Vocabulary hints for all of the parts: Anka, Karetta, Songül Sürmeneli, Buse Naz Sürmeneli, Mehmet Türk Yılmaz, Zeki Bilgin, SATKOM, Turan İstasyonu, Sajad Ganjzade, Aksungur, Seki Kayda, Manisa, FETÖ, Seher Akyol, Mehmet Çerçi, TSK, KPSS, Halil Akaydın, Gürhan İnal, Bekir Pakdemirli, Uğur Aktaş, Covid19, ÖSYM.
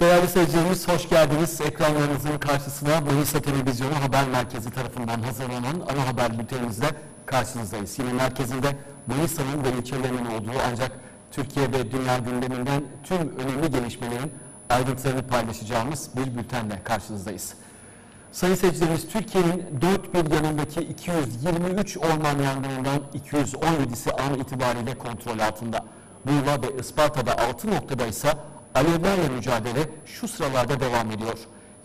Değerli seyircilerimiz, hoş geldiniz. Ekranlarınızın karşısına Manisa Televizyonu Haber Merkezi tarafından hazırlanan ana haber bültenimizde karşınızdayız. Yine merkezinde Manisa'nın ve ilçelerinin olduğu ancak Türkiye ve dünya gündeminden tüm önemli gelişmelerin ayrıntılarını paylaşacağımız bir bültenle karşınızdayız. Sayın seyircilerimiz, Türkiye'nin dört bir yanındaki 223 orman yangınından 217'si an itibariyle kontrol altında. Muğla ve Isparta'da 6 noktada ise alevlerle mücadele şu sıralarda devam ediyor.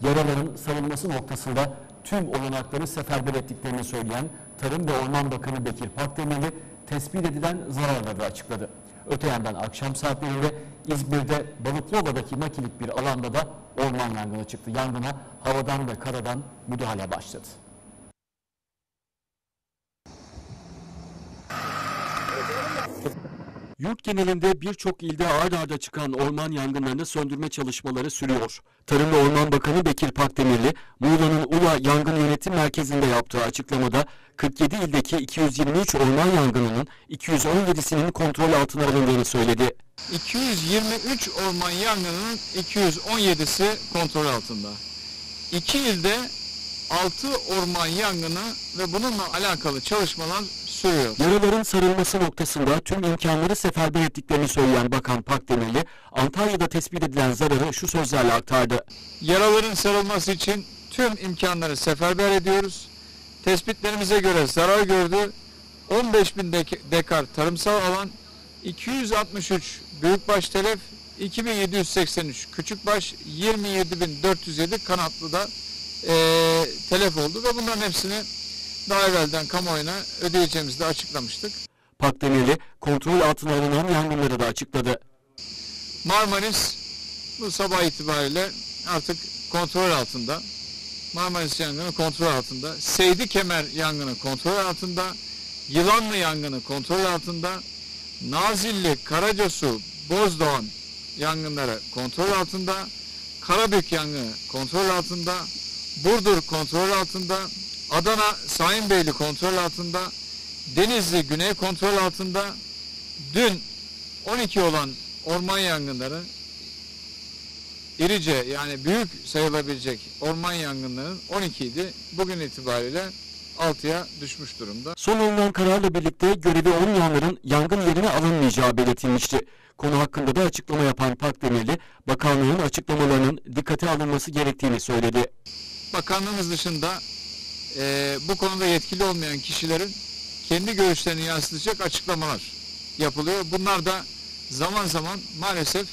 Yaraların sarılması noktasında tüm olanakları seferber ettiklerini söyleyen Tarım ve Orman Bakanı Bekir Pakdemirli tespit edilen zararları açıkladı. Öte yandan akşam saatlerinde İzmir'de Balıklıova'daki makilik bir alanda da orman yangını çıktı. Yangına havadan ve karadan müdahale başladı. Yurt genelinde birçok ilde ard arda çıkan orman yangınlarını söndürme çalışmaları sürüyor. Tarım ve Orman Bakanı Bekir Pakdemirli, Muğla'nın Ula Yangın Yönetim Merkezi'nde yaptığı açıklamada 47 ildeki 223 orman yangınının 217'sinin kontrol altına alındığını söyledi. 223 orman yangınının 217'si kontrol altında. 2 ilde 6 orman yangını ve bununla alakalı çalışmalar sürüyor. Yaraların sarılması noktasında tüm imkanları seferber ettiklerini söyleyen Bakan Pakdemirli, Antalya'da tespit edilen zararı şu sözlerle aktardı. Yaraların sarılması için tüm imkanları seferber ediyoruz. Tespitlerimize göre zarar gördü 15.000 dekar tarımsal alan, 263 büyükbaş telef, 2.783 küçükbaş, 27.407 kanatlı da telef oldu ve bunların hepsini daha evvelden kamuoyuna ödeyeceğimizi de açıklamıştık. Pakdemirli kontrol altına alınan yangınları da açıkladı. Marmaris bu sabah itibariyle artık kontrol altında. Marmaris yangını kontrol altında. Seydikemer yangını kontrol altında. Yılanlı yangını kontrol altında. Nazilli, Karacasu, Bozdoğan yangınları kontrol altında. Karabük yangını kontrol altında. Burdur kontrol altında. Adana, Sayınbeyli kontrol altında, Denizli, Güney kontrol altında. Dün 12 olan orman yangınları, irice yani büyük sayılabilecek orman yangınlarının 12 idi. Bugün itibariyle 6'ya düşmüş durumda. Son alınan kararla birlikte görevi olmayanların yangın yerine alınmayacağı belirtilmişti. Konu hakkında da açıklama yapan Pakdemirli, bakanlığın açıklamalarının dikkate alınması gerektiğini söyledi. Bakanlığımız dışında bu konuda yetkili olmayan kişilerin kendi görüşlerini yansıtacak açıklamalar yapılıyor. Bunlar da zaman zaman maalesef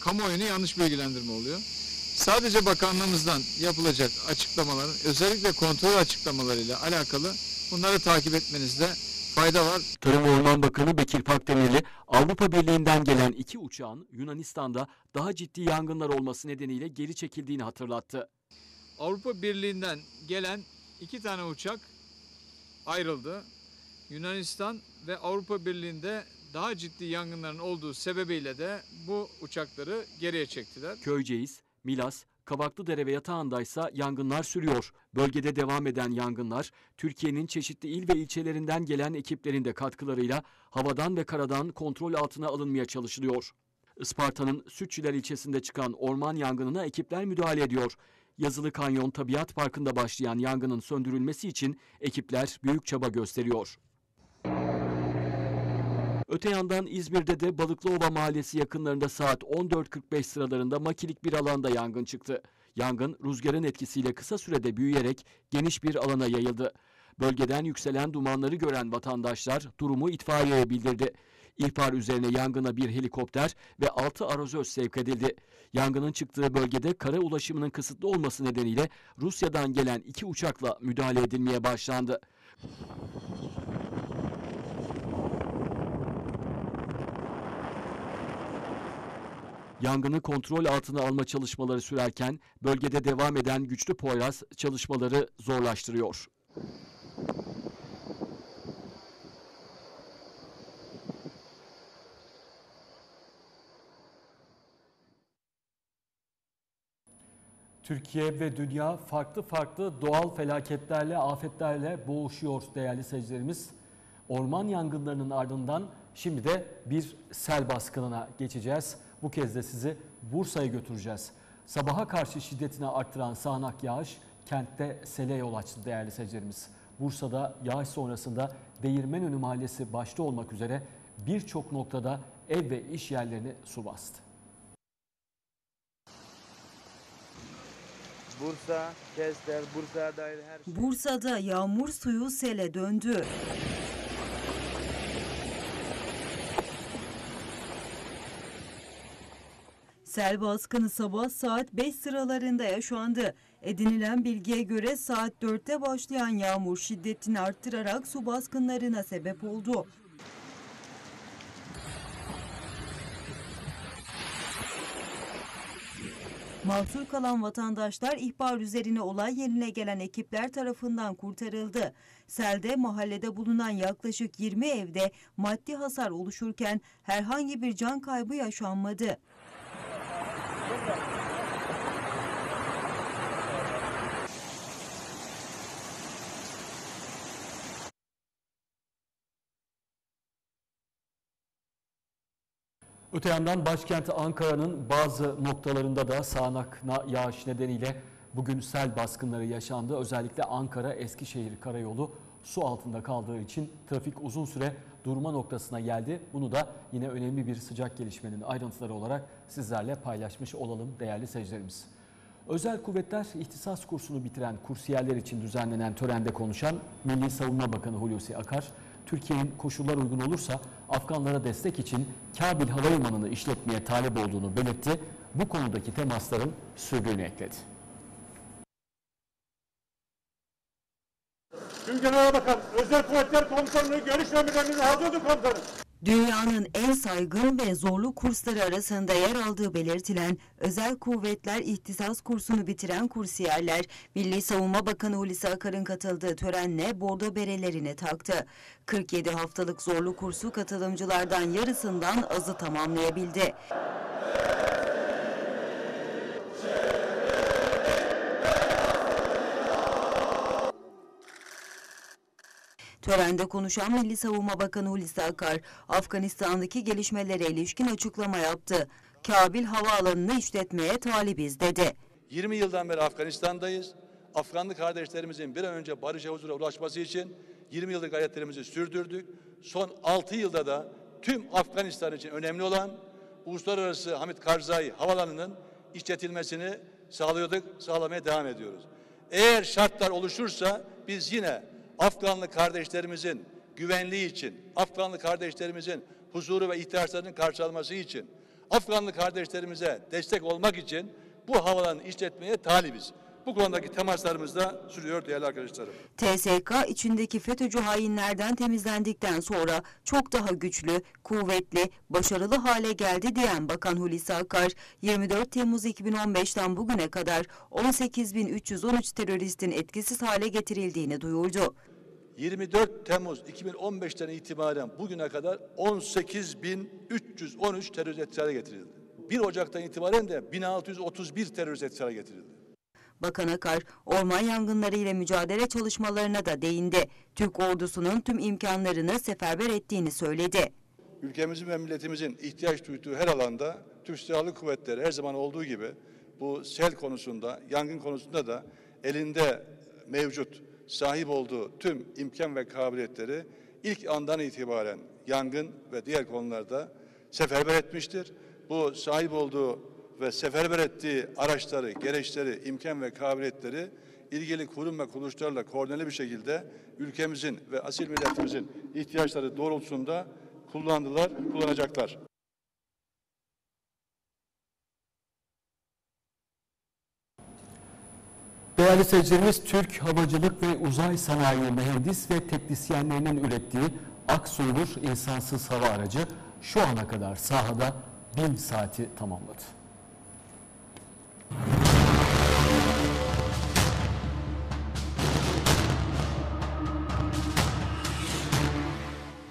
kamuoyunu yanlış bilgilendirme oluyor. Sadece bakanlığımızdan yapılacak açıklamaların, özellikle kontrol açıklamalarıyla alakalı, bunları takip etmenizde fayda var. Tarım ve Orman Bakanı Bekir Pakdemirli, Avrupa Birliği'nden gelen 2 uçağın Yunanistan'da daha ciddi yangınlar olması nedeniyle geri çekildiğini hatırlattı. Avrupa Birliği'nden gelen 2 tane uçak ayrıldı. Yunanistan ve Avrupa Birliği'nde daha ciddi yangınların olduğu sebebiyle de bu uçakları geriye çektiler. Köyceğiz, Milas, Kabaklıdere ve Yatağan'daysa yangınlar sürüyor. Bölgede devam eden yangınlar, Türkiye'nin çeşitli il ve ilçelerinden gelen ekiplerin de katkılarıyla havadan ve karadan kontrol altına alınmaya çalışılıyor. Isparta'nın Sütçüler ilçesinde çıkan orman yangınına ekipler müdahale ediyor. Yazılı Kanyon Tabiat Parkı'nda başlayan yangının söndürülmesi için ekipler büyük çaba gösteriyor. Öte yandan İzmir'de de Balıklıova Mahallesi yakınlarında saat 14.45 sıralarında makilik bir alanda yangın çıktı. Yangın rüzgarın etkisiyle kısa sürede büyüyerek geniş bir alana yayıldı. Bölgeden yükselen dumanları gören vatandaşlar durumu itfaiyeye bildirdi. İhbar üzerine yangına bir helikopter ve 6 arazöz sevk edildi. Yangının çıktığı bölgede kara ulaşımının kısıtlı olması nedeniyle Rusya'dan gelen 2 uçakla müdahale edilmeye başlandı. Yangını kontrol altına alma çalışmaları sürerken bölgede devam eden güçlü poyraz çalışmaları zorlaştırıyor. Türkiye ve dünya farklı farklı doğal felaketlerle, afetlerle boğuşuyor değerli seyircilerimiz. Orman yangınlarının ardından şimdi de bir sel baskınına geçeceğiz. Bu kez de sizi Bursa'ya götüreceğiz. Sabaha karşı şiddetini arttıran sağanak yağış kentte sele yol açtı değerli seyircilerimiz. Bursa'da yağış sonrasında Değirmenönü Mahallesi başta olmak üzere birçok noktada ev ve iş yerlerini su bastı. Bursa, Kestel, Bursa'ya dair her şey. Bursa'da yağmur suyu sele döndü. Sel baskını sabah saat 5 sıralarında yaşandı. Edinilen bilgiye göre saat 4'te başlayan yağmur şiddetini arttırarak su baskınlarına sebep oldu. Mahsur kalan vatandaşlar ihbar üzerine olay yerine gelen ekipler tarafından kurtarıldı. Selde mahallede bulunan yaklaşık 20 evde maddi hasar oluşurken herhangi bir can kaybı yaşanmadı. Öte yandan başkenti Ankara'nın bazı noktalarında da sağanak yağış nedeniyle bugün sel baskınları yaşandı. Özellikle Ankara-Eskişehir karayolu su altında kaldığı için trafik uzun süre durma noktasına geldi. Bunu da yine önemli bir sıcak gelişmenin ayrıntıları olarak sizlerle paylaşmış olalım değerli seyircilerimiz. Özel Kuvvetler İhtisas Kursu'nu bitiren kursiyerler için düzenlenen törende konuşan Milli Savunma Bakanı Hulusi Akar, Türkiye'nin koşullar uygun olursa Afganlara destek için Kabil Havalimanı'nı işletmeye talep olduğunu belirtti. Bu konudaki temasların sürdüğünü ekledi. Tüm Genel Bakan, Özel Kuvvetler Komutanlığı görüşmelerimize hazır olun komutanım. Dünyanın en saygın ve zorlu kursları arasında yer aldığı belirtilen Özel Kuvvetler İhtisas Kursu'nu bitiren kursiyerler, Milli Savunma Bakanı Hulusi Akar'ın katıldığı törenle bordo berelerini taktı. 47 haftalık zorlu kursu katılımcılardan yarısından azı tamamlayabildi. Törende konuşan Milli Savunma Bakanı Hulusi Akar, Afganistan'daki gelişmelere ilişkin açıklama yaptı. Kabil Havaalanı'nı işletmeye talibiz dedi. 20 yıldan beri Afganistan'dayız. Afganlı kardeşlerimizin bir an önce barışa, huzura ulaşması için 20 yıllık gayretlerimizi sürdürdük. Son 6 yılda da tüm Afganistan için önemli olan Uluslararası Hamid Karzai Havaalanı'nın işletilmesini sağlıyorduk, sağlamaya devam ediyoruz. Eğer şartlar oluşursa biz yine Afganlı kardeşlerimizin güvenliği için, Afganlı kardeşlerimizin huzuru ve ihtiyaçlarının karşılanması için, Afganlı kardeşlerimize destek olmak için bu havalarını işletmeye talibiz. Bu konudaki temaslarımız da sürüyor değerli arkadaşlarım. TSK içindeki FETÖ'cü hainlerden temizlendikten sonra çok daha güçlü, kuvvetli, başarılı hale geldi diyen Bakan Hulusi Akar, 24 Temmuz 2015'ten bugüne kadar 18.313 teröristin etkisiz hale getirildiğini duyurdu. 24 Temmuz 2015'ten itibaren bugüne kadar 18.313 terörist etkisiz hale getirildi. 1 Ocak'tan itibaren de 1631 terörist etkisiz hale getirildi. Bakan Akar, orman yangınları ile mücadele çalışmalarına da değindi. Türk ordusunun tüm imkanlarını seferber ettiğini söyledi. Ülkemizin ve milletimizin ihtiyaç duyduğu her alanda Türk Silahlı Kuvvetleri her zaman olduğu gibi bu sel konusunda, yangın konusunda da elinde mevcut, sahip olduğu tüm imkan ve kabiliyetleri ilk andan itibaren yangın ve diğer konularda seferber etmiştir. Bu sahip olduğu ve seferber ettiği araçları, gereçleri, imkan ve kabiliyetleri ilgili kurum ve kuruluşlarla koordineli bir şekilde ülkemizin ve asil milletimizin ihtiyaçları doğrultusunda kullandılar, kullanacaklar. Değerli seyircilerimiz, Türk Havacılık ve Uzay Sanayi mühendis ve teknisyenlerinin ürettiği Aksungur insansız hava aracı şu ana kadar sahada 1000 saati tamamladı.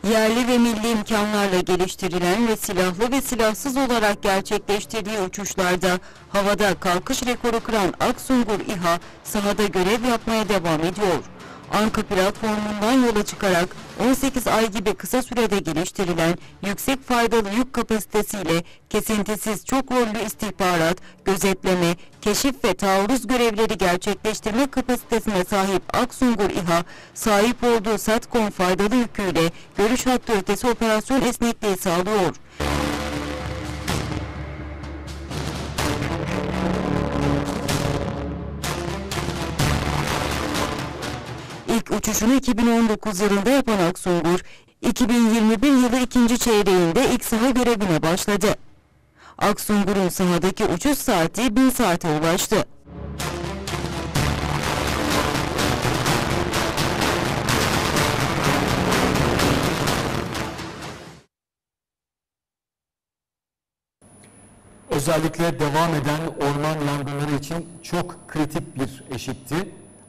yerli ve milli imkanlarla geliştirilen ve silahlı ve silahsız olarak gerçekleştirdiği uçuşlarda havada kalkış rekoru kıran Aksungur İHA sahada görev yapmaya devam ediyor. Anka platformundan yola çıkarak 18 ay gibi kısa sürede geliştirilen yüksek faydalı yük kapasitesiyle kesintisiz çok rollü istihbarat, gözetleme, keşif ve taarruz görevleri gerçekleştirme kapasitesine sahip Aksungur İHA, sahip olduğu SATKOM faydalı yüküyle görüş hattı ötesi operasyon esnekliği sağlıyor. İlk uçuşunu 2019 yılında yapan Aksungur, 2021 yılı ikinci çeyreğinde ilk saha görevine başladı. Aksungur'un sahadaki uçuş saati 1000 saate ulaştı. Özellikle devam eden orman yangınları için çok kritik bir eşikti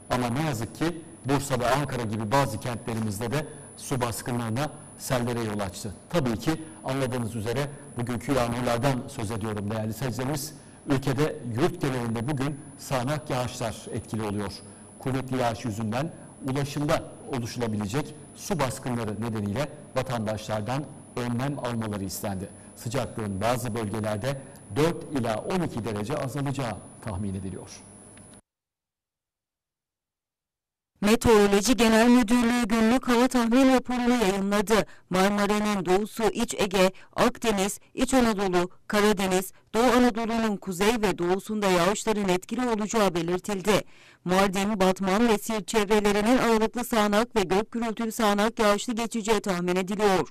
ama ne yazık ki Bursa ve Ankara gibi bazı kentlerimizde de su baskınlarına, sellere yol açtı. Tabii ki anladığınız üzere bugünkü yağmurlardan söz ediyorum değerli seyircilerimiz. Ülkede yurt genelinde bugün sağanak yağışlar etkili oluyor. Kuvvetli yağış yüzünden ulaşımda oluşulabilecek su baskınları nedeniyle vatandaşlardan önlem almaları istendi. Sıcaklığın bazı bölgelerde 4 ila 12 derece azalacağı tahmin ediliyor. Meteoroloji Genel Müdürlüğü günlük hava tahmin raporunu yayınladı. Marmara'nın doğusu, İç Ege, Akdeniz, İç Anadolu, Karadeniz, Doğu Anadolu'nun kuzey ve doğusunda yağışların etkili olacağı belirtildi. Mardin, Batman ve Siirt çevrelerinin aralıklı sağanak ve gök gürültülü sağanak yağışlı geçeceği tahmin ediliyor.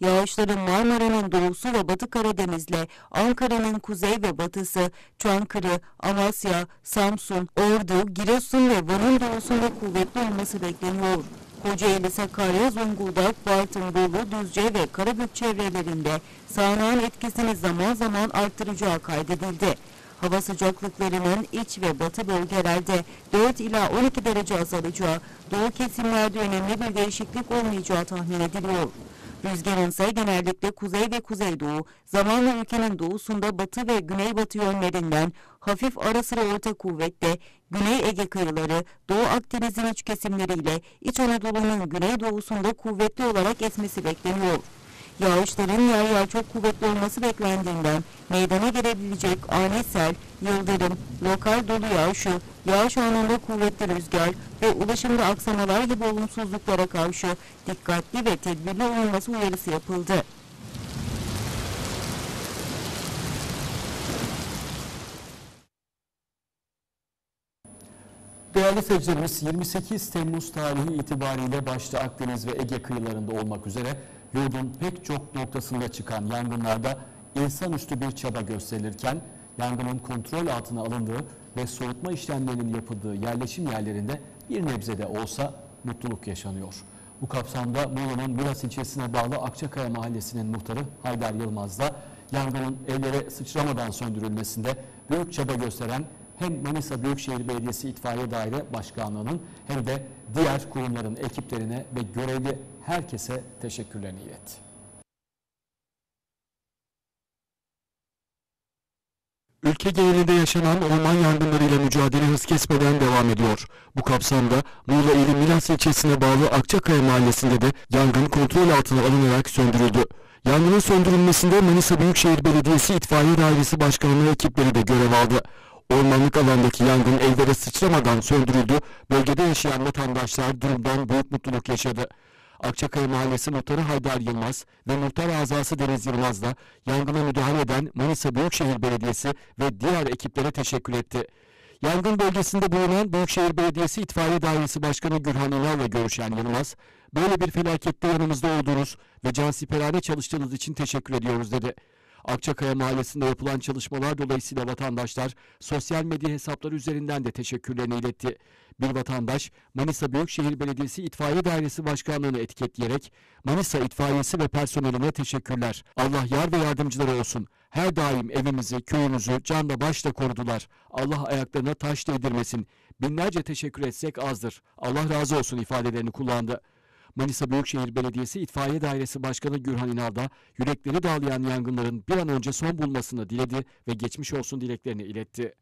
Yağışların Marmara'nın doğusu ve Batı Karadeniz'le, Ankara'nın kuzey ve batısı, Çankırı, Amasya, Samsun, Ordu, Giresun ve Van'ın doğusunda kuvvetli olması bekleniyor. Kocaeli, Sakarya, Zonguldak, Bartın, Bolu, Düzce ve Karabük çevrelerinde sağanağın etkisini zaman zaman arttıracağı kaydedildi. Hava sıcaklıklarının iç ve batı bölgelerde 4 ila 12 derece azalacağı, doğu kesimlerde önemli bir değişiklik olmayacağı tahmin ediliyor. Rüzgarın ise genellikle kuzey ve kuzeydoğu, zamanla ülkenin doğusunda batı ve güneybatı yönlerinden hafif ara sıra orta kuvvette, Güney Ege kıyıları, Doğu Akdeniz'in iç kesimleriyle İç Anadolu'nun güneydoğusunda kuvvetli olarak esmesi bekleniyor. Yağışların yer yer çok kuvvetli olması beklendiğinden meydana gelebilecek ani sel, yıldırım, lokal dolu yağışı, yağış anında kuvvetli rüzgar ve ulaşımda aksamalar gibi olumsuzluklara karşı dikkatli ve tedbirli olunması uyarısı yapıldı. Değerli seyircilerimiz, 28 Temmuz tarihi itibariyle başta Akdeniz ve Ege kıyılarında olmak üzere yurdun pek çok noktasında çıkan yangınlarda insanüstü bir çaba gösterilirken yangının kontrol altına alındığı ve soğutma işlemlerinin yapıldığı yerleşim yerlerinde bir nebze de olsa mutluluk yaşanıyor. Bu kapsamda Muğla'nın Milas ilçesine bağlı Akçakaya mahallesinin muhtarı Haydar Yılmaz da yangının evlere sıçramadan söndürülmesinde büyük çaba gösteren hem Manisa Büyükşehir Belediyesi İtfaiye Daire Başkanlığı'nın hem de diğer kurumların ekiplerine ve görevli herkese teşekkürlerini iletti. Ülke genelinde yaşanan orman yangınlarıyla mücadele hız kesmeden devam ediyor. Bu kapsamda Muğla ili Milas ilçesine bağlı Akçakaya mahallesinde de yangın kontrol altına alınarak söndürüldü. Yangının söndürülmesinde Manisa Büyükşehir Belediyesi İtfaiye Dairesi Başkanlığı ekipleri de görev aldı. Ormanlık alandaki yangın evlere sıçramadan söndürüldü. Bölgede yaşayan vatandaşlar durumdan büyük mutluluk yaşadı. Akçakaya Mahallesi Muhtarı Haydar Yılmaz ve Muhtar Azası Deniz Yılmaz da yangına müdahale eden Manisa Büyükşehir Belediyesi ve diğer ekiplere teşekkür etti. Yangın bölgesinde bulunan Büyükşehir Belediyesi İtfaiye Dairesi Başkanı Gürhan İnal'la görüşen Yılmaz, "Böyle bir felakette yanımızda olduğunuz ve cansiperane çalıştığınız için teşekkür ediyoruz" dedi. Akçakaya Mahallesi'nde yapılan çalışmalar dolayısıyla vatandaşlar sosyal medya hesapları üzerinden de teşekkürlerini iletti. Bir vatandaş Manisa Büyükşehir Belediyesi İtfaiye Dairesi Başkanlığı'nı etiketleyerek "Manisa İtfaiyesi ve personeline teşekkürler. Allah yar ve yardımcıları olsun. Her daim evimizi, köyümüzü canla başla korudular. Allah ayaklarına taş değdirmesin. Binlerce teşekkür etsek azdır. Allah razı olsun" ifadelerini kullandı. Manisa Büyükşehir Belediyesi İtfaiye Dairesi Başkanı Gürhan İnal da yürekleri dağlayan yangınların bir an önce son bulmasını diledi ve geçmiş olsun dileklerini iletti.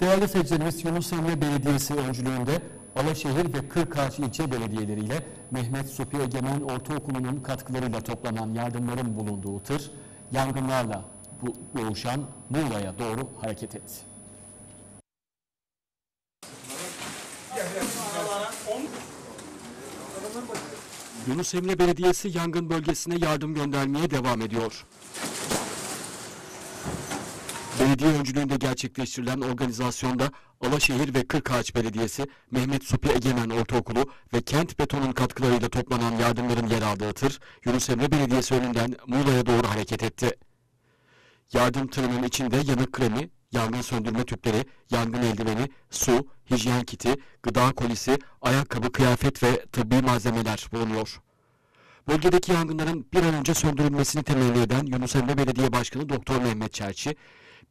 Değerli seyircilerimiz, Yunus Emre Belediyesi öncülüğünde Alaşehir ve Kırkağaç ilçe belediyeleriyle Mehmet Supi Egemen Ortaokulu'nun katkılarıyla toplanan yardımların bulunduğu tır, yangınlarla boğuşan Muğla'ya doğru hareket etti. Yunus Emre Belediyesi yangın bölgesine yardım göndermeye devam ediyor. Belediye öncülüğünde gerçekleştirilen organizasyonda Alaşehir ve Kırkağaç Belediyesi, Mehmet Supi Egemen Ortaokulu ve Kent Beton'un katkılarıyla toplanan yardımların yer aldığı tır, Yunus Emre Belediyesi önünden Muğla'ya doğru hareket etti. Yardım tırının içinde yanık kremi, yangın söndürme tüpleri, yangın eldiveni, su, hijyen kiti, gıda kolisi, ayakkabı, kıyafet ve tıbbi malzemeler bulunuyor. Bölgedeki yangınların bir an önce söndürülmesini temenni eden Yunus Emre Belediye Başkanı Doktor Mehmet Çerçi,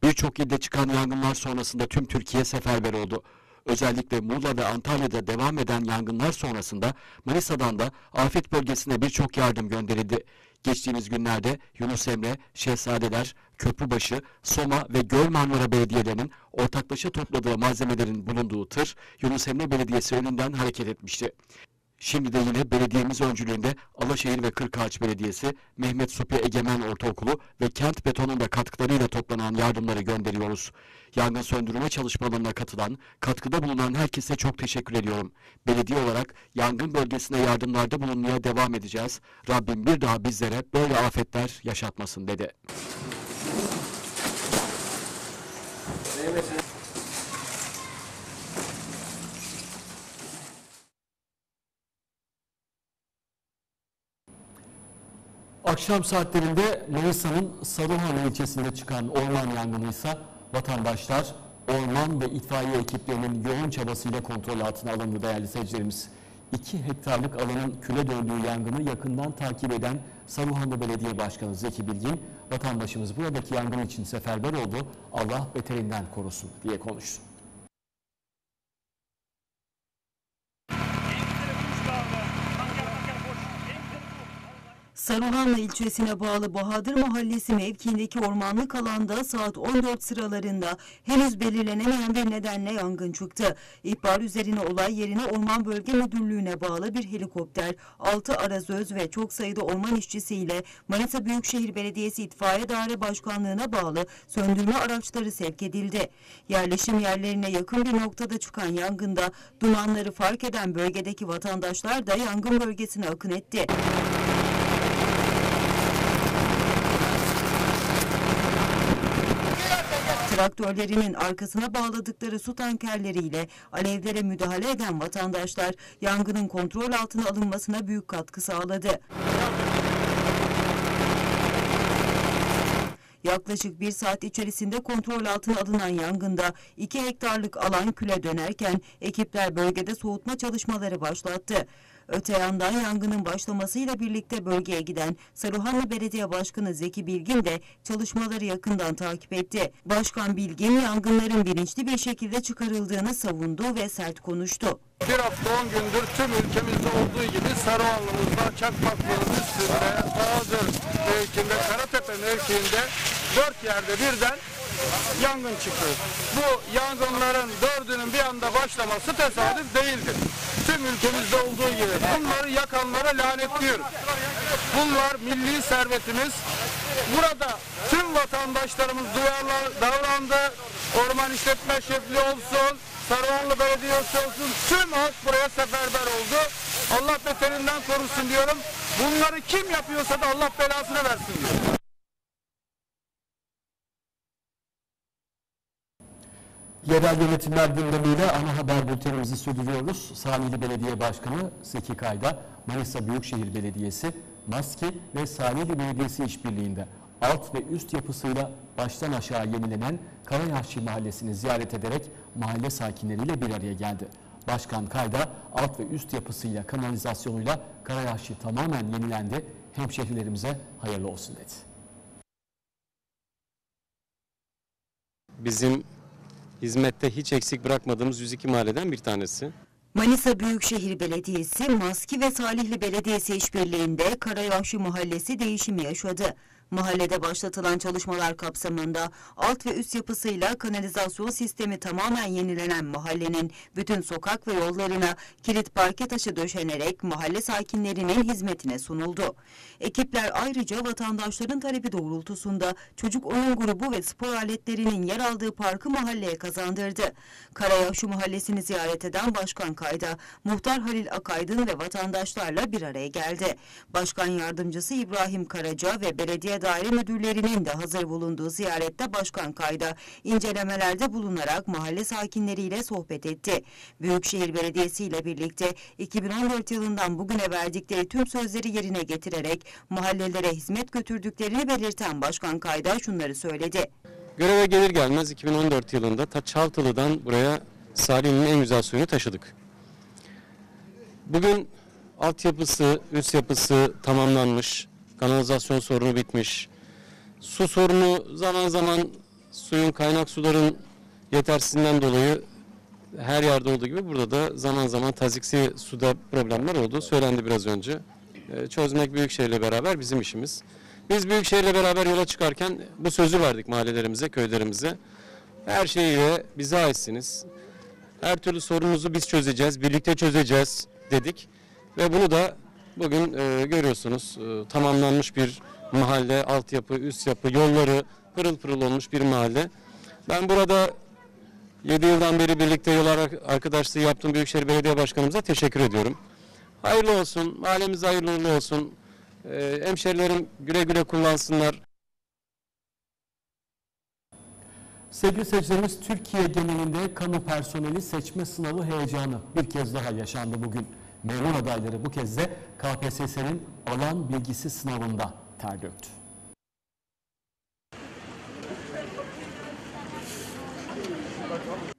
birçok ilde çıkan yangınlar sonrasında tüm Türkiye seferber oldu. Özellikle Muğla ve Antalya'da devam eden yangınlar sonrasında Manisa'dan da afet bölgesine birçok yardım gönderildi. Geçtiğimiz günlerde Yunus Emre, Şehzadeler, Köprübaşı, Soma ve Gölmarmara belediyelerinin ortaklaşa topladığı malzemelerin bulunduğu tır Yunus Emre Belediyesi önünden hareket etmişti. Şimdi de yine belediyemiz öncülüğünde Alaşehir ve Kırkağaç Belediyesi, Mehmet Supi Egemen Ortaokulu ve Kent Beton'un da katkılarıyla toplanan yardımları gönderiyoruz. Yangın söndürme çalışmalarına katılan, katkıda bulunan herkese çok teşekkür ediyorum. Belediye olarak yangın bölgesine yardımlarda bulunmaya devam edeceğiz. Rabbim bir daha bizlere böyle afetler yaşatmasın dedi. Akşam saatlerinde Manisa'nın Saruhan ilçesinde çıkan orman yangını ise vatandaşlar, orman ve itfaiye ekiplerinin yoğun çabasıyla kontrol altına alındı değerli seyircilerimiz. 2 hektarlık alanın küle döndüğü yangını yakından takip eden Saruhanlı Belediye Başkanı Zeki Bilgin, vatandaşımız buradaki yangın için seferber oldu, Allah beterinden korusun diye konuştu. Saruhanlı ilçesine bağlı Bahadır Mahallesi mevkiindeki ormanlık alanda saat 14 sıralarında henüz belirlenemeyen bir nedenle yangın çıktı. İhbar üzerine olay yerine Orman Bölge Müdürlüğü'ne bağlı bir helikopter, 6 arazöz ve çok sayıda orman işçisiyle Manisa Büyükşehir Belediyesi İtfaiye Daire Başkanlığı'na bağlı söndürme araçları sevk edildi. Yerleşim yerlerine yakın bir noktada çıkan yangında dumanları fark eden bölgedeki vatandaşlar da yangın bölgesine akın etti. Traktörlerinin arkasına bağladıkları su tankerleriyle alevlere müdahale eden vatandaşlar yangının kontrol altına alınmasına büyük katkı sağladı. Yaklaşık bir saat içerisinde kontrol altına alınan yangında 2 hektarlık alan küle dönerken ekipler bölgede soğutma çalışmaları başlattı. Öte yandan yangının başlamasıyla birlikte bölgeye giden Saruhanlı Belediye Başkanı Zeki Bilgin de çalışmaları yakından takip etti. Başkan Bilgin yangınların bilinçli bir şekilde çıkarıldığını savundu ve sert konuştu. Bir hafta 10 gündür tüm ülkemizde olduğu gibi Saruhanlı'mızda, Çakmaklı'nın üstünde, Dağdır mevkinde, Karatepe mevkinde 4 yerde birden yangın çıktı. Bu yangınların 4'ünün bir anda başlaması tesadüf değildir. Tüm ülkemizde olduğu gibi bunları yakanlara lanetliyorum. Bunlar milli servetimiz. Burada tüm vatandaşlarımız duyarlı davrandı. Orman işletme şefliği olsun, Saruhanlı Belediyesi olsun, tüm halk buraya seferber oldu. Allah beterinden korusun diyorum. Bunları kim yapıyorsa da Allah belasını versin diyorum. Yerel yönetimler gündemiyle ana haber bültenimizi sürdürüyoruz. Salihli Belediye Başkanı Seki Kayda, Manisa Büyükşehir Belediyesi, Maski ve Salihli Belediyesi işbirliğinde alt ve üst yapısıyla baştan aşağı yenilenen Karayahçı Mahallesi'ni ziyaret ederek mahalle sakinleriyle bir araya geldi. Başkan Kayda, alt ve üst yapısıyla, kanalizasyonuyla Karayahçı tamamen yenilendi, hemşehrilerimize hayırlı olsun dedi. Bizim hizmette hiç eksik bırakmadığımız 102 mahalleden bir tanesi. Manisa Büyükşehir Belediyesi, Maski ve Salihli Belediyesi işbirliğinde Karayahşi Mahallesi değişimi yaşadı. Mahallede başlatılan çalışmalar kapsamında alt ve üst yapısıyla kanalizasyon sistemi tamamen yenilenen mahallenin bütün sokak ve yollarına kilit parke taşı döşenerek mahalle sakinlerinin hizmetine sunuldu. Ekipler ayrıca vatandaşların talebi doğrultusunda çocuk oyun grubu ve spor aletlerinin yer aldığı parkı mahalleye kazandırdı. Karayahşi Mahallesi'ni ziyaret eden Başkan Kayda, Muhtar Halil Akaydın ve vatandaşlarla bir araya geldi. Başkan Yardımcısı İbrahim Karaca ve belediye daire müdürlerinin de hazır bulunduğu ziyarette Başkan Kayda incelemelerde bulunarak mahalle sakinleriyle sohbet etti. Büyükşehir Belediyesi ile birlikte 2014 yılından bugüne verdikleri tüm sözleri yerine getirerek mahallelere hizmet götürdüklerini belirten Başkan Kayda şunları söyledi. Göreve gelir gelmez 2014 yılında Çaltılı'dan buraya Salihli'nin en güzel suyunu taşıdık. Bugün altyapısı, üst yapısı tamamlanmış. Kanalizasyon sorunu bitmiş. Su sorunu zaman zaman kaynak suların yetersizliğinden dolayı her yerde olduğu gibi burada da zaman zaman tazikli suda problemler oldu. Söylendi biraz önce. Çözmek Büyükşehir'le beraber bizim işimiz. Biz Büyükşehir'le beraber yola çıkarken bu sözü verdik mahallelerimize, köylerimize. Her şeyi bize aitsiniz. Her türlü sorununuzu biz çözeceğiz, birlikte çözeceğiz dedik. Ve bunu da bugün görüyorsunuz, tamamlanmış bir mahalle, altyapı, üst yapı, yolları pırıl pırıl olmuş bir mahalle. Ben burada 7 yıldan beri birlikte yol arkadaşlığı yaptığım Büyükşehir Belediye Başkanımıza teşekkür ediyorum. Hayırlı olsun, mahallemiz hayırlı uğurlu olsun, hemşerilerim güle güle kullansınlar. Sevgili seyircilerimiz, Türkiye genelinde kamu personeli seçme sınavı heyecanı bir kez daha yaşandı bugün. Memur adayları bu kez de KPSS'nin alan bilgisi sınavında ter döktü.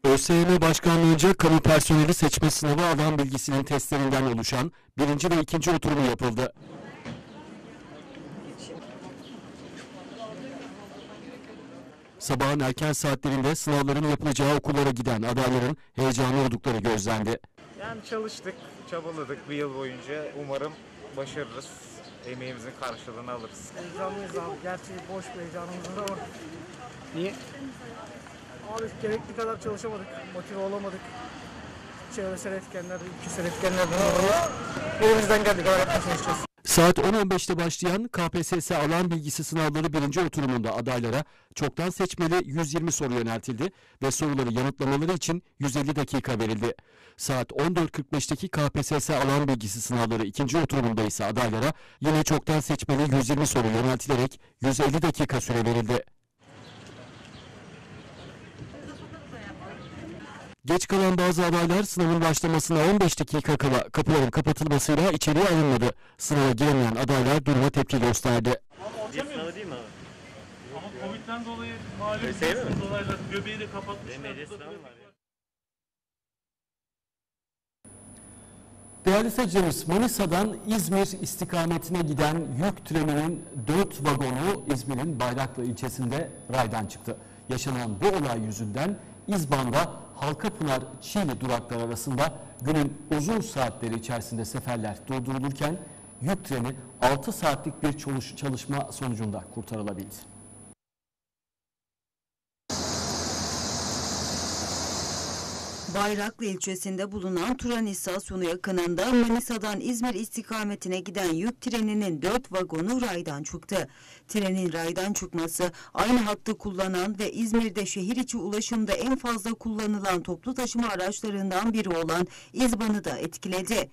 ÖSYM Başkanlığı'nca kamu personeli seçme sınavı alan bilgisinin testlerinden oluşan birinci ve ikinci oturumu yapıldı. Sabahın erken saatlerinde sınavların yapılacağı okullara giden adayların heyecanlı oldukları gözlendi. Yani çalıştık, çabaladık bir yıl boyunca. Umarım başarırız. Emeğimizin karşılığını alırız. Heyecanlıyız abi. Gerçi boş bir heyecanımız var ama. Niye? Abi gerekli kadar çalışamadık. Motive olamadık. Çevresel etkenler, ülkesel etkenler. Elimizden geldiği kadar yapmaya çalışacağız. Saat 10.15'te başlayan KPSS alan bilgisi sınavları birinci oturumunda adaylara çoktan seçmeli 120 soru yöneltildi ve soruları yanıtlamaları için 150 dakika verildi. Saat 14.45'teki KPSS alan bilgisi sınavları ikinci oturumunda ise adaylara yine çoktan seçmeli 120 soru yöneltilerek 150 dakika süre verildi. Geç kalan bazı adaylar sınavın başlamasına 15 dakika kala kapıların kapatılmasıyla içeriye alınmadı. Sınava giremeyen adaylar duruma tepki gösterdi. Dil sınavı değil mi abi? Ama Covid'den dolayı malum dolaylar göbeği de kapatmışlar. Değerli seyircilerimiz, Manisa'dan İzmir istikametine giden yük treninin 4 vagonu İzmir'in Bayraklı ilçesinde raydan çıktı. Yaşanan bu olay yüzünden İzban'da Halkapınar-Çiğli durakları arasında günün uzun saatleri içerisinde seferler durdurulurken yük treni 6 saatlik bir çalışma sonucunda kurtarılabildi. Bayraklı ilçesinde bulunan Turan İstasyonu yakınında Manisa'dan İzmir istikametine giden yük treninin 4 vagonu raydan çıktı. Trenin raydan çıkması aynı hattı kullanan ve İzmir'de şehir içi ulaşımda en fazla kullanılan toplu taşıma araçlarından biri olan İzban'ı da etkiledi.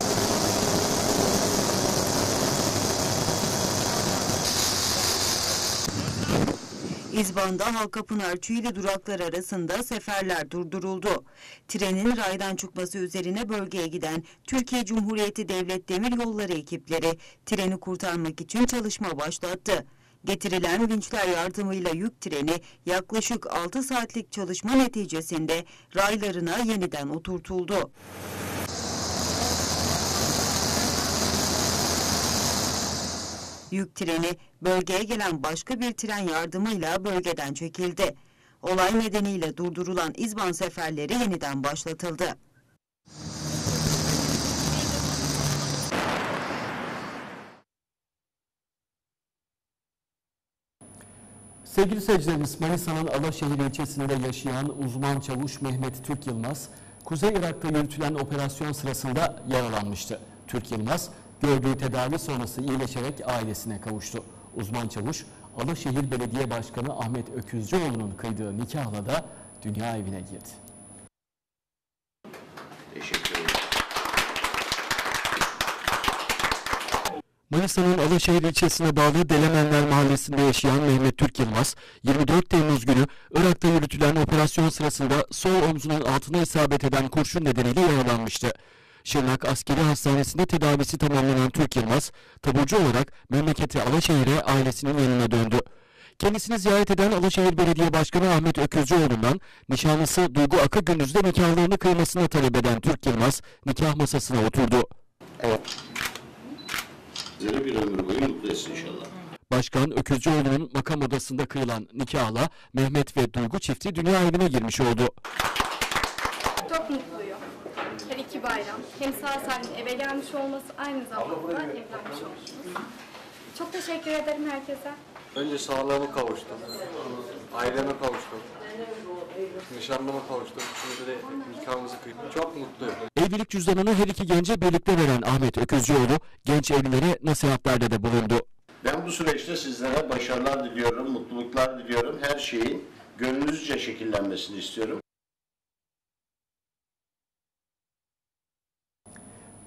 İzban'da Halkapınar-Çiğli durakları arasında seferler durduruldu. Trenin raydan çıkması üzerine bölgeye giden Türkiye Cumhuriyeti Devlet Demiryolları ekipleri treni kurtarmak için çalışma başlattı. Getirilen vinçler yardımıyla yük treni yaklaşık 6 saatlik çalışma neticesinde raylarına yeniden oturtuldu. Yük treni bölgeye gelen başka bir tren yardımıyla bölgeden çekildi. Olay nedeniyle durdurulan İzban seferleri yeniden başlatıldı. Sevgili seyircilerimiz, Manisa'nın Alaşehir ilçesinde yaşayan uzman çavuş Mehmet Türk Yılmaz, Kuzey Irak'ta yürütülen operasyon sırasında yaralanmıştı. Türk Yılmaz, gördüğü tedavi sonrası iyileşerek ailesine kavuştu. Uzman çavuş, Alaşehir Belediye Başkanı Ahmet Öküzceoğlu'nun kıydığı nikahla da dünya evine girdi. Teşekkür ederim. Manisa'nın Alaşehir ilçesine bağlı Delemenler Mahallesi'nde yaşayan Mehmet Türk Yılmaz, 24 Temmuz günü Irak'ta yürütülen operasyon sırasında sol omzunun altına isabet eden kurşun nedeniyle yaralanmıştı. Şırnak Askeri Hastanesi'nde tedavisi tamamlanan Türk Yılmaz, taburcu olarak memleketi Alaşehir'e ailesinin yanına döndü. Kendisini ziyaret eden Alaşehir Belediye Başkanı Ahmet Öküzceoğlu'ndan nişanlısı Duygu Akı gündüzde nikahlarını kıymasını talep eden Türk Yılmaz, nikah masasına oturdu. Evet. Bir ömür boyu mutlu etsin inşallah. Başkan Öküzceoğlu'nun makam odasında kıyılan nikahla Mehmet ve Duygu çifti dünya evine girmiş oldu. Çok mutluyum. Her iki bayram. Hem sağ salim eve gelmiş olması, aynı zamanda evlenmiş olması. Çok teşekkür ederim herkese. Önce sağlığıma kavuştum. Aileme kavuştum. Nişanlıma kavuştum. Şimdi de nikahımızı kıydım. Çok mutluyum. Evlilik cüzdanını her iki gence birlikte veren Ahmet Öküzceoğlu, genç evlilere nasihatlerde de bulundu. Ben bu süreçte sizlere başarılar diliyorum, mutluluklar diliyorum. Her şeyin gönlünüzce şekillenmesini istiyorum.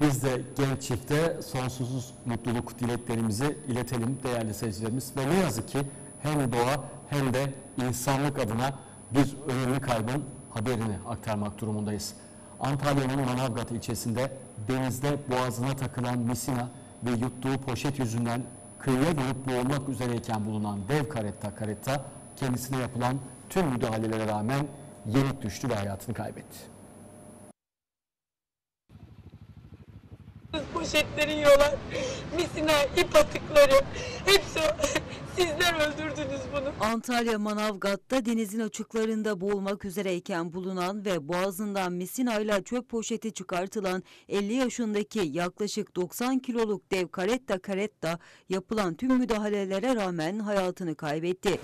Biz de genç çifte sonsuz mutluluk dileklerimizi iletelim değerli seyircilerimiz. Ve ne yazık ki hem doğa hem de insanlık adına bir önemli kaybın haberini aktarmak durumundayız. Antalya'nın Manavgat ilçesinde denizde boğazına takılan misina ve yuttuğu poşet yüzünden kıyıya vurup boğulmak üzereyken bulunan dev karetta kendisine yapılan tüm müdahalelere rağmen yenik düştü ve hayatını kaybetti. Poşetleri yiyorlar, misina, ip atıkları, hepsi sizler öldürdünüz bunu. Antalya Manavgat'ta denizin açıklarında boğulmak üzereyken bulunan ve boğazından misinayla çöp poşeti çıkartılan 50 yaşındaki yaklaşık 90 kiloluk dev karetta yapılan tüm müdahalelere rağmen hayatını kaybetti.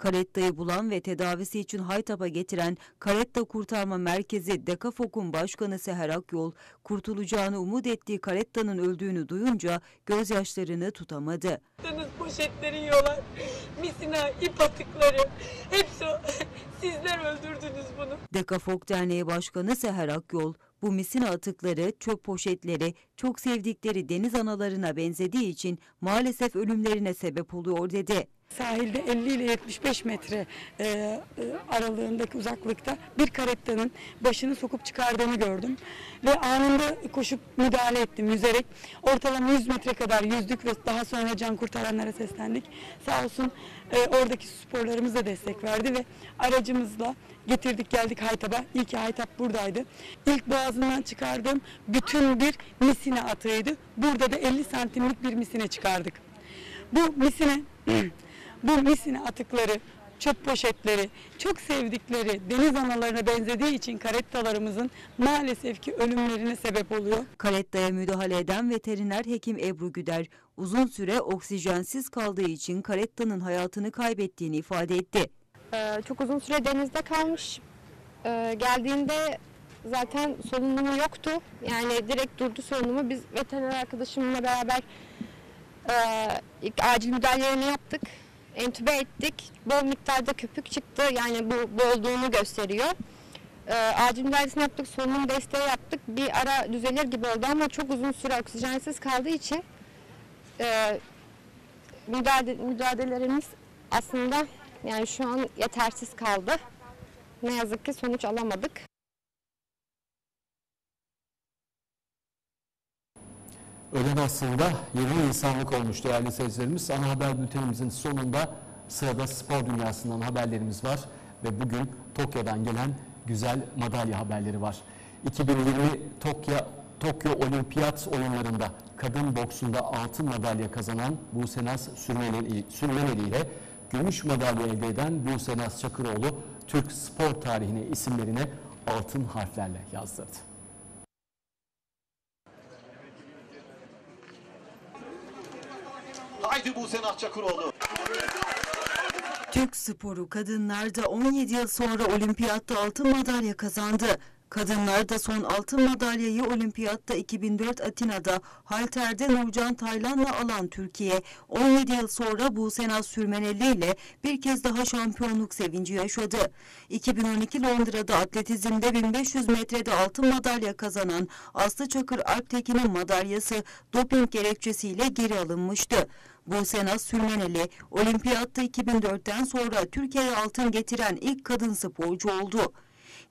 Karetta'yı bulan ve tedavisi için Haytap'a getiren Karetta Kurtarma Merkezi Dekafok'un başkanı Seher Akyol, kurtulacağını umut ettiği Karetta'nın öldüğünü duyunca gözyaşlarını tutamadı. Poşetleri yiyorlar, misina, ip atıkları, hepsi sizler öldürdünüz bunu. Dekafok Derneği Başkanı Seher Akyol, bu misina atıkları, çöp poşetleri çok sevdikleri deniz analarına benzediği için maalesef ölümlerine sebep oluyor dedi. Sahilde 50 ile 75 metre aralığındaki uzaklıkta bir karettanın başını sokup çıkardığını gördüm. Ve anında koşup müdahale ettim yüzerek. Ortalama 100 metre kadar yüzdük ve daha sonra can kurtaranlara seslendik. Sağ olsun oradaki sporlarımıza destek verdi ve aracımızla getirdik geldik Haytap'a. İyi ki Haytap buradaydı. İlk boğazından çıkardığım bütün bir misine atığıydı. Burada da 50 santimlik bir misine çıkardık. Bu misine atıkları, çöp poşetleri, çok sevdikleri deniz analarına benzediği için karettalarımızın maalesef ki ölümlerine sebep oluyor. Karettaya müdahale eden veteriner hekim Ebru Güder, uzun süre oksijensiz kaldığı için karettanın hayatını kaybettiğini ifade etti. Çok uzun süre denizde kalmış. Geldiğinde zaten solunumu yoktu. Yani direkt durdu solunumu. Biz veteriner arkadaşımla beraber ilk acil müdahalelerini yaptık. Entübe ettik. Bol miktarda köpük çıktı. Yani bu olduğunu gösteriyor. Acil müdahalesini yaptık. Solunum desteği yaptık. Bir ara düzelir gibi oldu ama çok uzun süre oksijensiz kaldığı için müdahalelerimiz aslında yani şu an yetersiz kaldı. Ne yazık ki sonuç alamadık. Ölen aslında yeni insanlık olmuş değerli seyircilerimiz. Ana haber bültenimizin sonunda sırada spor dünyasından haberlerimiz var. Ve bugün Tokyo'dan gelen güzel madalya haberleri var. 2020 Tokyo Olimpiyat oyunlarında kadın boksunda altın madalya kazanan Buse Naz Sürmeneli ile gümüş madalya elde eden Buse Naz Çakıroğlu, Türk spor tarihine isimlerine altın harflerle yazdırdı. Haydi Buse Naz Çakıroğlu. Türk sporu kadınlarda 17 yıl sonra olimpiyatta altın madalya kazandı. Kadınlarda son altın madalyayı olimpiyatta 2004 Atina'da halterde Nurcan Taylan'la alan Türkiye, 17 yıl sonra Buse Naz Sürmeneli ile bir kez daha şampiyonluk sevinci yaşadı. 2012 Londra'da atletizmde 1500 metrede altın madalya kazanan Aslı Çakır Alptekin'in madalyası doping gerekçesiyle geri alınmıştı. Buse Naz Sürmeneli, olimpiyatta 2004'ten sonra Türkiye'ye altın getiren ilk kadın sporcu oldu.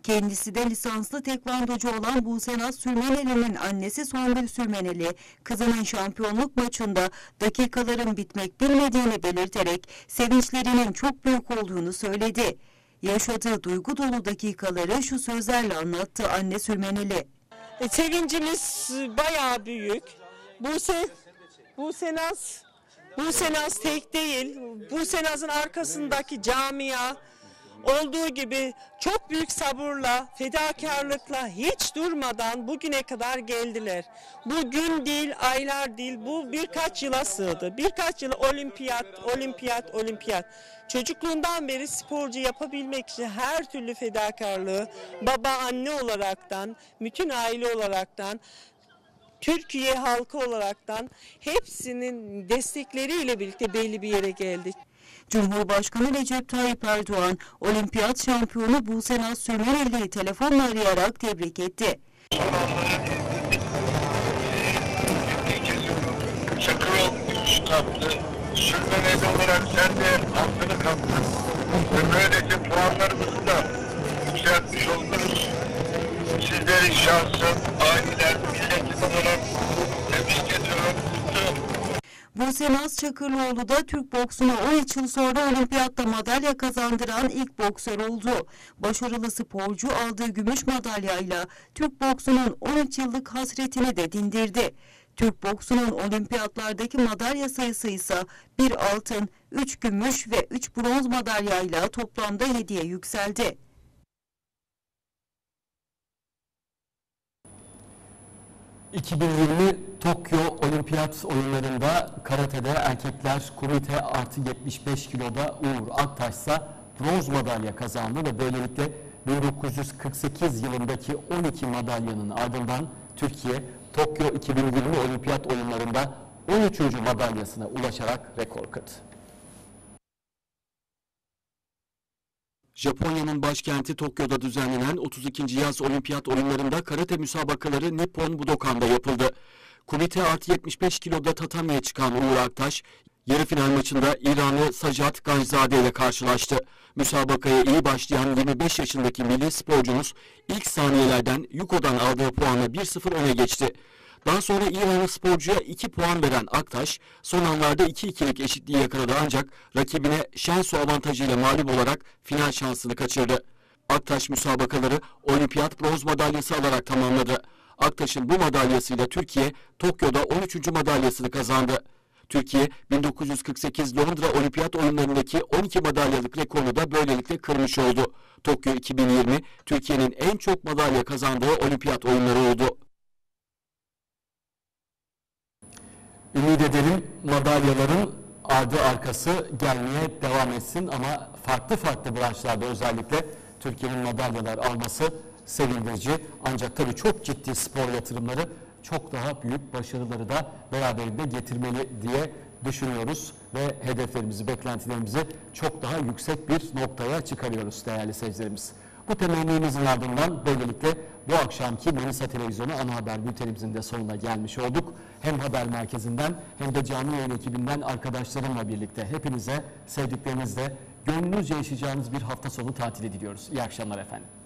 Kendisi de lisanslı tekvandocu olan Buse Naz Sürmeneli'nin annesi Songül Sürmeneli, kızının şampiyonluk maçında dakikaların bitmek bilmediğini belirterek sevinçlerinin çok büyük olduğunu söyledi. Yaşadığı duygu dolu dakikaları şu sözlerle anlattı anne Sürmeneli. Sevincimiz bayağı büyük. Buse Naz tek değil. Buse Naz'ın arkasındaki camia olduğu gibi çok büyük sabırla, fedakarlıkla, hiç durmadan bugüne kadar geldiler. Bu gün değil, aylar değil, bu birkaç yıla sığdı. Birkaç yıl olimpiyat. Çocukluğundan beri sporcu yapabilmek için her türlü fedakarlığı, baba anne olaraktan, bütün aile olaraktan, Türkiye halkı olaraktan hepsinin destekleriyle birlikte belli bir yere geldik. Cumhurbaşkanı Recep Tayyip Erdoğan, olimpiyat şampiyonu Buse Naz Sürmeneli'yi telefonla arayarak tebrik etti. Çakırol kaptı, Sürmeneli olarak sen de altını kaptın. Ve böylece puanlarımızı da yükseltmiş oldunuz. Sizlerin şansı, aileler, milletimiz olarak tebrik ediyorum. Buse Naz Çakıroğlu da Türk boksuna 13 yıl sonra olimpiyatta madalya kazandıran ilk boksör oldu. Başarılı sporcu aldığı gümüş madalyayla Türk boksunun 13 yıllık hasretini de dindirdi. Türk boksunun olimpiyatlardaki madalya sayısı ise 1 altın, 3 gümüş ve 3 bronz madalyayla toplamda 7'ye yükseldi. ...2020 Tokyo Olimpiyat Oyunları'nda karate'de erkekler kumite artı 75 kiloda Uğur Aktaş ise bronz madalya kazandı ve böylelikle 1948 yılındaki 12 madalyanın ardından Türkiye Tokyo 2020 Olimpiyat Oyunları'nda 13. madalyasına ulaşarak rekor kırdı. Japonya'nın başkenti Tokyo'da düzenlenen 32. Yaz Olimpiyat Oyunları'nda karate müsabakaları Nippon Budokan'da yapıldı. Kumite artı 75 kiloda tatamiye çıkan Uğur Aktaş, yarı final maçında İranlı Sajad Ganjzade ile karşılaştı. Müsabakaya iyi başlayan 25 yaşındaki milli sporcumuz ilk saniyelerden yukodan aldığı puanla 1-0 öne geçti. Daha sonra İranlı sporcuya 2 puan veren Aktaş, son anlarda 2-2'lik eşitliği yakaladı ancak rakibine şans avantajıyla mağlup olarak final şansını kaçırdı. Aktaş müsabakaları olimpiyat bronz madalyası alarak tamamladı. Aktaş'ın bu madalyasıyla Türkiye, Tokyo'da 13. madalyasını kazandı. Türkiye, 1948 Londra Olimpiyat Oyunları'ndaki 12 madalyalık rekorunu da böylelikle kırmış oldu. Tokyo 2020, Türkiye'nin en çok madalya kazandığı olimpiyat oyunları oldu. Ümit edelim madalyaların ardı arkası gelmeye devam etsin ama farklı branşlarda özellikle Türkiye'nin madalyalar alması sevindirici. Ancak tabii çok ciddi spor yatırımları çok daha büyük başarıları da beraberinde getirmeli diye düşünüyoruz ve hedeflerimizi, beklentilerimizi çok daha yüksek bir noktaya çıkarıyoruz değerli seyircilerimiz. Bu temennimizin ardından böylelikle bu akşamki Manisa Televizyonu ana haber bültenimizin de sonuna gelmiş olduk. Hem haber merkezinden hem de canlı yayın ekibinden arkadaşlarımla birlikte hepinize sevdiklerinizle gönlünüzce yaşayacağınız bir hafta sonu tatili diliyoruz. İyi akşamlar efendim.